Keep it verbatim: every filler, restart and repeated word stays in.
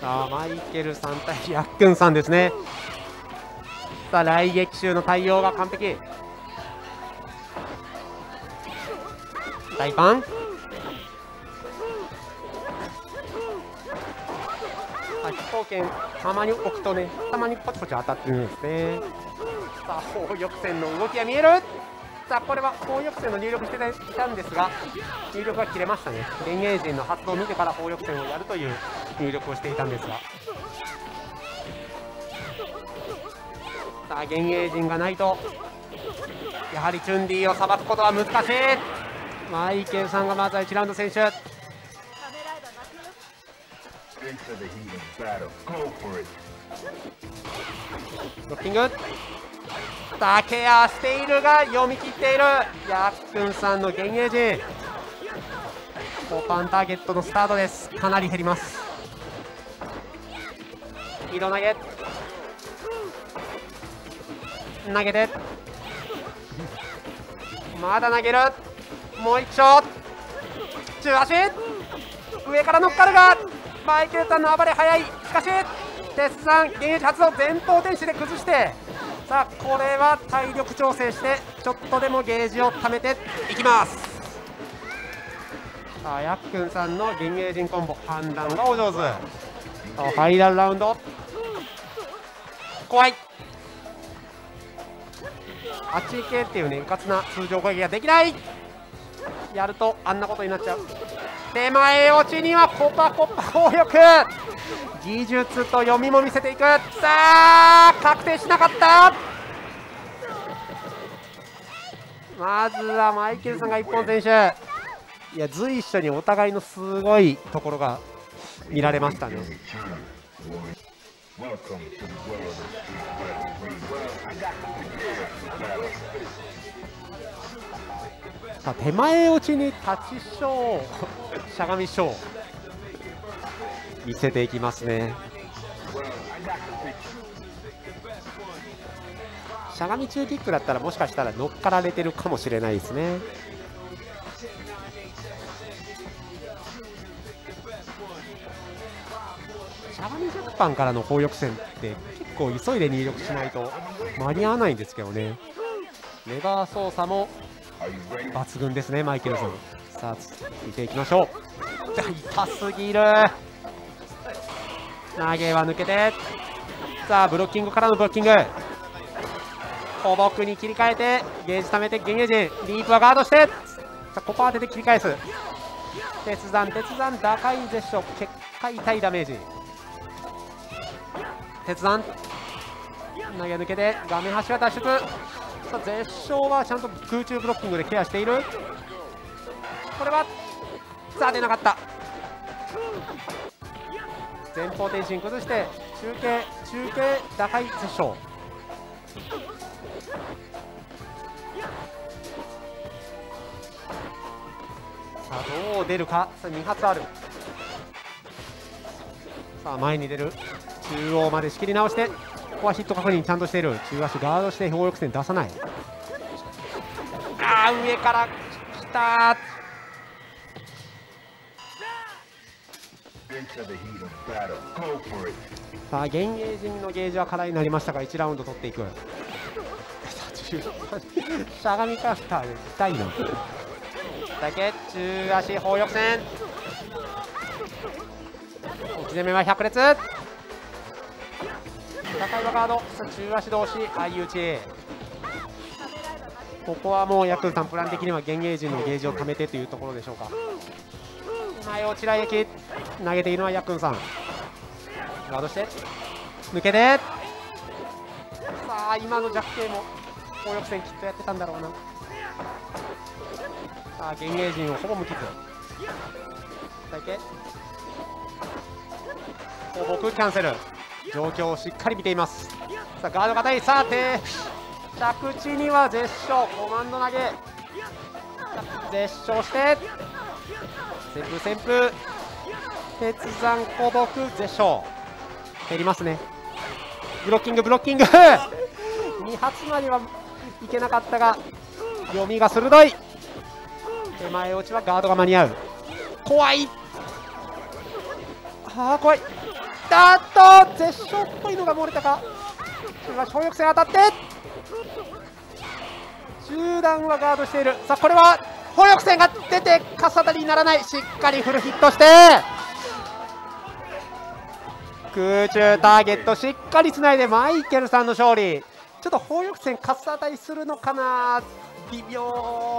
さあマイケルさん対ヤックンさんですね。さあ雷撃手の対応が完璧。大パン、飛行剣たまに置くとね、たまにポチポチ当たってるんですね。さあ砲翼線の動きが見える。さあこれは砲翼線の入力していたんですが、入力が切れましたね。電源陣の発動を見てから砲翼線をやるという入力をしていたんですが、さあ幻影陣がないとやはりチュンリーをさばくことは難しい。マイケルさんがまずはいちラウンド選手。ロッキング、さあケアしているが読み切っているヤックンさんの幻影陣。ごばんターゲットのスタートです。かなり減ります。スピード投げ投げてまだ投げる。もう一丁中足、上から乗っかるがマイケルさんの暴れ早い。しかしテスさん現役発動、前方転死で崩して、さあこれは体力調整してちょっとでもゲージを貯めていきます。さあヤックンさんの幻影陣コンボ判断がお上手。さあファイナルラウンド、怖いあっち行けっていうね、うかつな通常攻撃ができない。やるとあんなことになっちゃう。手前落ちにはコパコパ攻略、技術と読みも見せていく。さあ確定しなかった。まずはマイケルさんがいっぽん選手。いや随所にお互いのすごいところが見られましたね。さあ手前落ちに立ちショー、しゃがみショー見せていきますね。しゃがみ中キックだったらもしかしたら乗っかられてるかもしれないですね。しゃがみじゅっばんからの砲翼戦って結構急いで入力しないと間に合わないんですけどね。レバー操作も抜群ですね、マイケルさん。さあ見ていきましょう。痛すぎる。投げは抜けて、さあブロッキングからのブロッキング、小木に切り替えてゲージ貯めて幻影陣リープはガードして、さあコパーテで切り返す。鉄山鉄山打開絶唱、結果痛いダメージ。鉄山投げ抜けて画面端は脱出。絶唱はちゃんと空中ブロッキングでケアしている。これはさあ出なかった。前方転身崩して中継中継打開絶唱。さあどう出るか、さあに発ある。さあ前に出る、中央まで仕切り直して、ここはヒット確認ちゃんとしている。中足ガードして砲翼線出さない。あー上からきた。さあ幻影陣のゲージは空になりましたがいちラウンド取っていく。しゃがみカフターで痛いのだけ。中足砲翼線置き攻めは百列、高いガード、中足同士相打ち。ここはもうヤクルさんプラン的には幻影陣のゲージを貯めてというところでしょうか。前落ち雷撃投げているのはヤクルさん。ガードして抜けて、さあ今の弱点も攻撃戦きっとやってたんだろうな。さあ幻影陣をほぼ無傷だけ。僕キャンセル、状況をしっかり見ています。さあガード堅い、さあ手着地には絶唱コマンド投げ、絶唱して旋風旋風鉄山古木絶唱減りますね。ブロッキングブロッキングに発まではいけなかったが読みが鋭い。前落ちはガードが間に合う。怖い、あー怖い。あーっと絶唱っぽいのが漏れたか。今小翼線当たって中段はガードしている。さあこれは小翼線が出てかさたりにならない。しっかりフルヒットして空中ターゲットしっかりつないでマイケルさんの勝利。ちょっと放翼線かさたりするのかな、微妙。